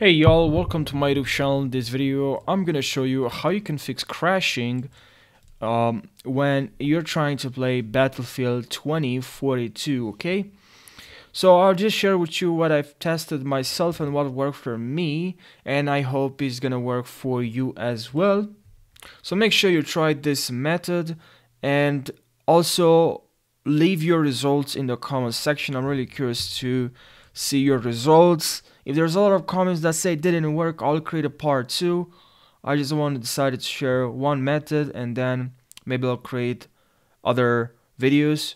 Hey y'all, welcome to my YouTube channel. In this video I'm gonna show you how you can fix crashing when you're trying to play Battlefield 2042, okay? So I'll just share with you what I've tested myself and what worked for me, and I hope it's gonna work for you as well. So make sure you try this method and also leave your results in the comments section. I'm really curious to see your results. If there's a lot of comments that say it didn't work, I'll create a part 2. I just decided to share one method, and then maybe I'll create other videos,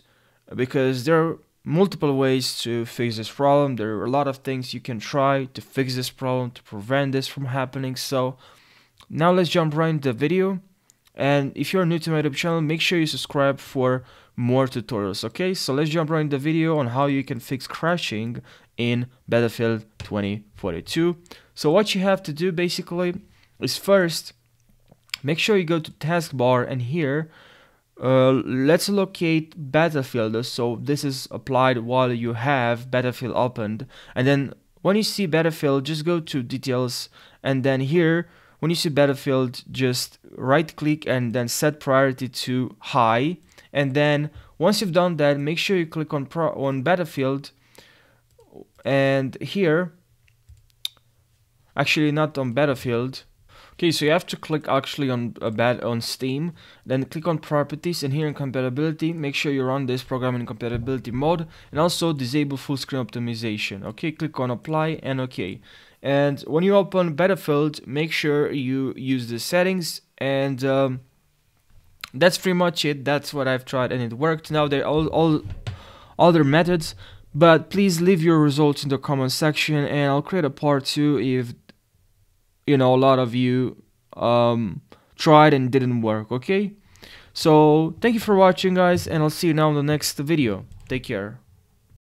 because there are multiple ways to fix this problem. There are a lot of things you can try to fix this problem, to prevent this from happening. So now let's jump right into the video. And if you're new to my YouTube channel, make sure you subscribe for more tutorials, okay? So let's jump right into the video on how you can fix crashing in Battlefield 2042. So what you have to do basically is, first, make sure you go to taskbar, and here let's locate Battlefield. So this is applied while you have Battlefield opened, and then when you see Battlefield, just go to details, and then here when you see Battlefield, just right click and then set priority to high. And then once you've done that, make sure you click on Battlefield, and here, actually not on Battlefield. Okay, so you have to click actually on Steam, then click on Properties, and here in Compatibility, make sure you run this program in compatibility mode, and also disable full screen optimization. Okay, click on Apply and OK. And when you open Battlefield, make sure you use the settings, and that's pretty much it. That's what I've tried, and it worked. Now there are all other methods, but please leave your results in the comment section, and I'll create a part 2 if, you know, a lot of you tried and didn't work, okay? So thank you for watching, guys, and I'll see you now in the next video. Take care.